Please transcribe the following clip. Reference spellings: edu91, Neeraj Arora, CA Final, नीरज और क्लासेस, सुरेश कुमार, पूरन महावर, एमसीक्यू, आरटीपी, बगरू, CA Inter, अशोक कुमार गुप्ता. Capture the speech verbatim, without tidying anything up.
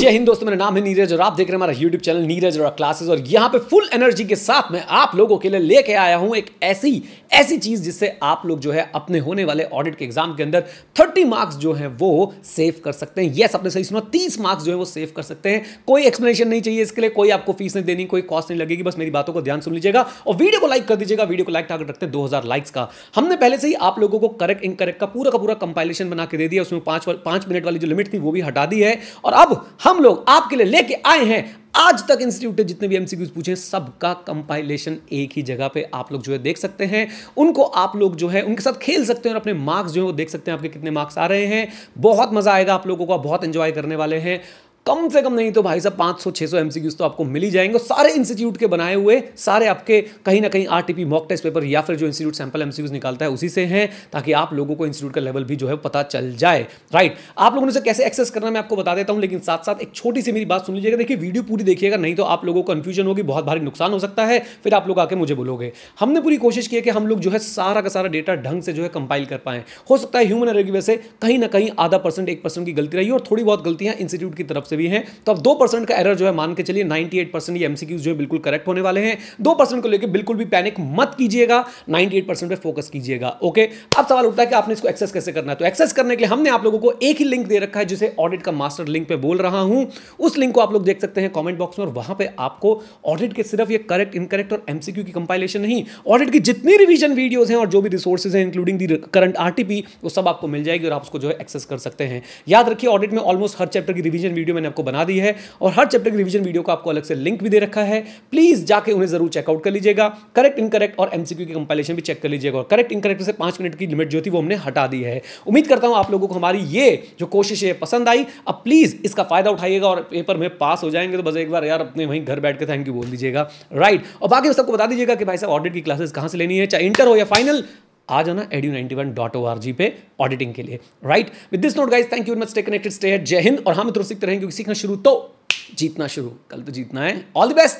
जय हिंद दोस्तों, मेरा नाम है नीरज और आप देख रहे हैं हमारा यूट्यूब चैनल नीरज और क्लासेस। और यहाँ पे फुल एनर्जी के साथ मैं आप लोगों के लिए लेके आया हूँ एक ऐसी ऐसी चीज़ जिससे आप लोग जो है अपने होने वाले ऑडिट के एग्जाम के अंदर तीस मार्क्स जो है वो सेव कर सकते हैं। यस, आपने सही सुना, तीस मार्क्स जो है वो सेव कर सकते हैं। कोई एक्सप्लेनेशन नहीं चाहिए इसके लिए, कोई आपको फीस नहीं देनी, कोई कॉस्ट नहीं लगेगी। बस मेरी बातों को ध्यान सुन लीजिएगा और वीडियो को लाइक कर दीजिएगा। वीडियो को लाइक टारगेट रखते हैं दो हज़ार लाइक्स का। हमने पहले से ही आप लोगों को करेक्ट इनकरेक्ट का पूरा का पूरा कंपाइलेशन बना के दे दिया, उसमें पाँच पाँच मिनट वाली जो लिमिट थी वो भी हटा दी है। और अब हम लोग आपके लिए लेके आए हैं आज तक इंस्टीट्यूट ने जितने भी एमसीक्यूज पूछे सबका कंपाइलेशन एक ही जगह पे आप लोग जो है देख सकते हैं। उनको आप लोग जो है उनके साथ खेल सकते हैं और अपने मार्क्स जो है वो देख सकते हैं आपके कितने मार्क्स आ रहे हैं। बहुत मजा आएगा, आप लोगों को बहुत एंजॉय करने वाले हैं। कम से कम नहीं तो भाई साहब पाँच सौ छह सौ एमसीक्यूज तो आपको मिल ही जाएंगे। सारे इंस्टीट्यूट के बनाए हुए, सारे आपके कहीं ना कहीं आरटीपी मॉक टेस्ट पेपर या फिर जो इंस्टीट्यूट सैंपल एमसीक्यूज निकालता है उसी से हैं, ताकि आप लोगों को इंस्टीट्यूट का लेवल भी जो है पता चल जाए। राइट, आप लोगों ने उसे कैसे एक्सेस करना मैं आपको बता देता हूं, लेकिन साथ साथ एक छोटी सी मेरी बात सुन लीजिएगा। देखिए वीडियो पूरी देखिएगा, नहीं तो आप लोगों को कंफ्यूजन होगी, बहुत भारी नुकसान हो सकता है। फिर आप लोग आके मुझे बोलोगे। हमने पूरी कोशिश की है कि हम लोग जो है सारा का सारा डेटा ढंग से जो है कंपाइल कर पाएं। हो सकता है ह्यूमन एरर की वजह से कहीं ना कहीं आधा परसेंट एक परसेंट की गलती रही और थोड़ी बहुत गलतियां इंस्टीट्यूट की तरफ से भी हैं। तो अब दो परसेंट का एरर जो है मान के चलिए अट्ठानवे परसेंट ये एमसीक्यूज जो है बिल्कुल करेक्ट होने वाले हैं। दो परसेंट को लेकर बिल्कुल भी पैनिक मत कीजिएगा, अट्ठानवे परसेंट पे फोकस कीजिएगा। ओके, अब सवाल उठता है कि आपने इसको एक्सेस कैसे करना है। तो एक्सेस करने के लिए हमने आप लोगों को एक ही लिंक दे रखा है जिसे ऑडिट का मास्टर लिंक पे बोल रहा हूं। उस लिंक को आप लोग देख सकते हैं कॉमेंट बॉक्स में और वहां पर आपको ऑडिट के सिर्फ ये करेक्ट इनकरेक्ट और एमसीक्यू की कंपाइलेशन नहीं, ऑडिट की जितनी रिविजन वीडियोज हैं और जो भी रिसोर्सेज हैं इंक्लूडिंग दी करंट आरटीपी वो सब आपको मिल जाएगी और आप उसको जो है एक्सेस कर सकते हैं। याद रखिए ऑडिट में ऑलमोस्ट हर चैप्टर की रिविजन वीडियो मैंने आपको बना दी है और हर चैप्टर की रिवीजन वीडियो का आपको अलग से लिंक भी दे रखा है। प्लीज जाके उन्हें जरूर चेकआउट कर लीजिएगा। करेक्ट इनकरेक्ट और एमसीक्यू की कंपाइलेशन भी चेक कर लीजिएगा और करेक्ट इनकरेक्ट से पांच मिनट की लिमिट जो थी वो हमने हटा दी है। उम्मीद करता हूं आप लोगों को हमारी ये जो कोशिश है पसंद आई। अब प्लीज इसका फायदा उठाइएगा और पेपर में पास हो जाएंगे तो बस एक बार यार अपने वहीं घर बैठ के थैंक यू बोल दीजिएगा। राइट, और बाकी सबको बता दीजिएगा कि भाई साहब ऑडिट की क्लासेस कहां से लेनी है, चाहे इंटर हो या फाइनल। आ जाना edu ninety one dot O R G पे ऑडिटिंग के लिए। Right, with this note guys, thank you very much, stay connected, stay here. जय हिंद। और हम मित्रों सीखते रहेंगे क्योंकि सीखना शुरू तो जीतना शुरू, कल तो जीतना है। All the best.